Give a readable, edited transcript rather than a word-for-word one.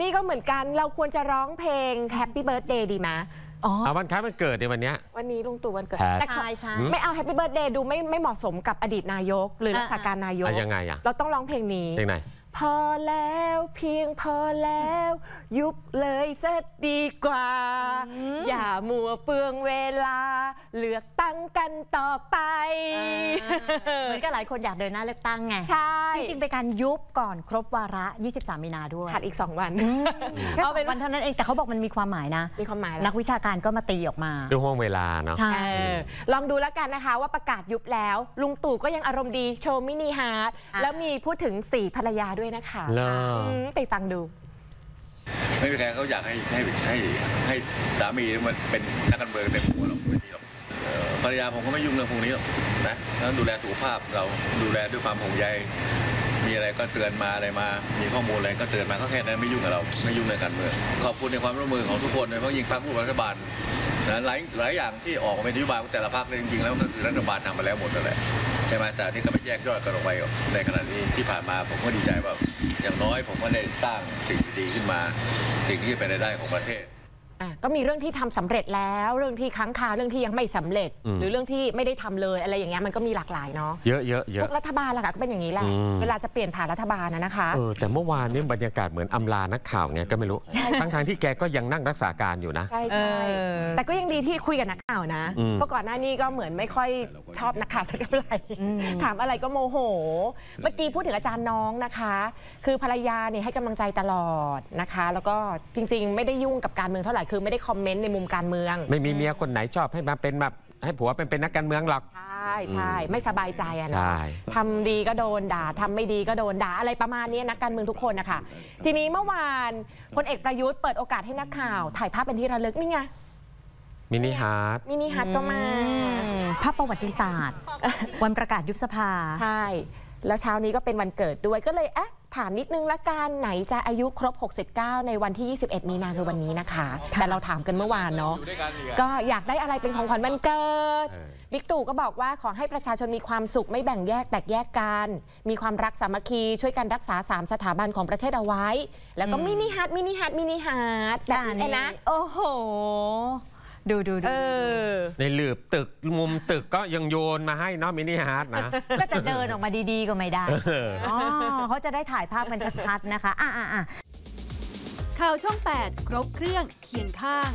นี่ก็เหมือนกันเราควรจะร้องเพลง Happy Birthday ดีไหมเอาวันคล้ายวันเกิดในวันนี้วันนี้ลุงตู่วันเกิดแต่ใช่ใช่ไม่เอา Happy Birthday ดูไม่เหมาะสมกับอดีตนายกหรือรักษาการนายกยังไงอะเราต้องร้องเพลงนี้เพลงไหนพอแล้วเพียงพอแล้วยุบเลยซะดีกว่าอย่ามัวเปลืองเวลาเลือกตั้งกันต่อไปเหมือนกับหลายคนอยากเดินหน้าเลือกตั้งไงใช่จริงๆเป็นการยุบก่อนครบวาระ23มีนาด้วยขาดอีก2 วันเอาเป็นวันเท่านั้นเองแต่เขาบอกมันมีความหมายนะมีความหมายนักวิชาการก็มาตีออกมาดูห่วงเวลาเนาะใช่ลองดูแล้วกันนะคะว่าประกาศยุบแล้วลุงตู่ก็ยังอารมณ์ดีโชว์มินิฮาร์ทแล้วมีพูดถึง4 ภรรยาด้วยนะคะไปฟังดูไม่มีใครเขาอยากให้สามีมันเป็นนักการเมืองเต็มหัวหรอกภรรยาผมก็ไม่ยุ่งเรื่องพวกนี้หรอกนะแล้วดูแลสุขภาพเราดูแลด้วยความห่วงใยมีอะไรก็เตือนมาอะไรมามีข้อมูลอะไรก็เตือนมาก็แค่นั้นไม่ยุ่งกับเราไม่ยุ่งในการเมืองขอบคุณในความร่วมมือของทุกคนโดยเฉพาะยิ่งพรรครัฐบาลหลายอย่างที่ออกมาเป็นนโยบายของแต่ละพรรคจริงๆแล้วก็คือรัฐบาลทำมาแล้วหมดนั่นแหละใช่ไหมแต่ที่ก็ไปแยกย่อยกันออกไปในขณะนี้ที่ผ่านมาผมก็ดีใจว่าอย่างน้อยผมก็ได้สร้างสิ่งดีขึ้นมาสิ่งที่เป็นรายได้ของประเทศก็มีเรื่องที่ทำสำเร็จแล้วเรื่องที่ค้างคาเรื่องที่ยังไม่สำเร็จหรือเรื่องที่ไม่ได้ทำเลยอะไรอย่างเงี้ยมันก็มีหลากหลายเนาะเยอะพวกรัฐบาลล่ะค่ะก็เป็นอย่างนี้แหละเวลาจะเปลี่ยนผ่านรัฐบาลนะคะแต่เมื่อวานนี้บรรยากาศเหมือนอำลานักข่าวไงก็ไม่รู้ทั้งที่แกก็ยังนั่งรักษาการอยู่นะใช่ใช่แต่ก็ยังดีที่คุยกับนักข่าวนะเพราะก่อนหน้านี้ก็เหมือนไม่ค่อยชอบนักข่าวสักเท่าไหร่ถามอะไรก็โมโหเมื่อกี้พูดถึงอาจารย์น้องนะคะคือภรรยาเนี่ยให้กำลังใจตลอดนะคะแล้วก็จริงๆไม่ได้ยุ่งกับการเมืองเท่าไหร่คือไม่ได้คอมเมนต์ในมุมการเมืองไม่มีเมียคนไหนชอบให้มาเป็นแบบให้ผัวเป็นนักการเมืองหรอกใช่ไม่สบายใจอะนะทำดีก็โดนด่าทำไม่ดีก็โดนด่าอะไรประมาณนี้นักการเมืองทุกคนนะคะทีนี้เมื่อวานพลเอกประยุทธ์เปิดโอกาสให้นักข่าวถ่ายภาพเป็นที่ระลึกนี่ไงมินิฮาร์ทก็มาภาพประวัติศาสตร์วันประกาศยุบสภาใช่แล้วเช้านี้ก็เป็นวันเกิดด้วยก็เลยถามนิดนึงละกันไหนจะอายุครบ69ในวันที่21มีนาคือวันนี้นะคะแต่เราถามกันเมื่อวานเนาะก็อยากได้อะไรเป็นของขวัญวันเกิดบิ๊กตู่ก็บอกว่าขอให้ประชาชนมีความสุขไม่แบ่งแยกแตกแยกกันมีความรักสามัคคีช่วยกันรักษา3สถาบันของประเทศเอาไว้แล้วก็มินิฮาร์ทแบบนี้นะโอ้โหดูในหลืบตึกมุมตึกก็ยังโยนมาให้เนาะมินิฮาร์ทนะก็จะเดินออกมาดีๆก็ไม่ได้เขาจะได้ถ่ายภาพมันชัดๆนะคะข่าวช่อง 8 ครบเครื่องเคียงข้าง